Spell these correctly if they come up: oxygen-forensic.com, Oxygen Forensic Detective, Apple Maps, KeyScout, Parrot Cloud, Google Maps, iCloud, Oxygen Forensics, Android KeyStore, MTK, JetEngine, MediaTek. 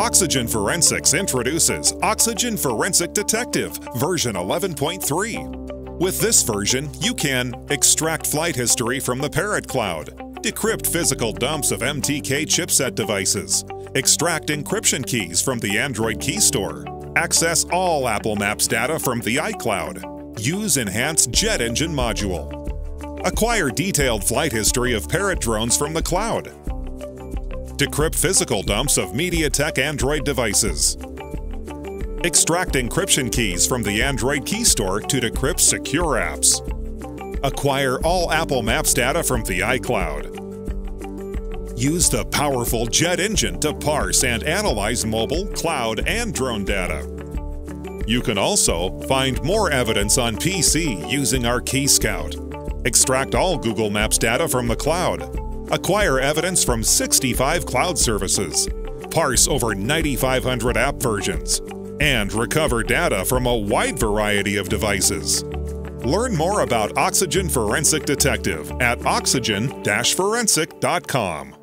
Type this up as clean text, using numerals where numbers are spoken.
Oxygen Forensics introduces Oxygen Forensic Detective, version 11.3. With this version, you can extract flight history from the Parrot Cloud, decrypt physical dumps of MTK chipset devices, extract encryption keys from the Android KeyStore, access all Apple Maps data from the iCloud, use enhanced JetEngine module, acquire detailed flight history of Parrot drones from the cloud, decrypt physical dumps of MediaTek Android devices. Extract encryption keys from the Android KeyStore to decrypt secure apps. Acquire all Apple Maps data from the iCloud. Use the powerful JetEngine to parse and analyze mobile, cloud, and drone data. You can also find more evidence on PC using our KeyScout. Extract all Google Maps data from the cloud. Acquire evidence from 65 cloud services, parse over 9,500 app versions, and recover data from a wide variety of devices. Learn more about Oxygen Forensic Detective at oxygen-forensic.com.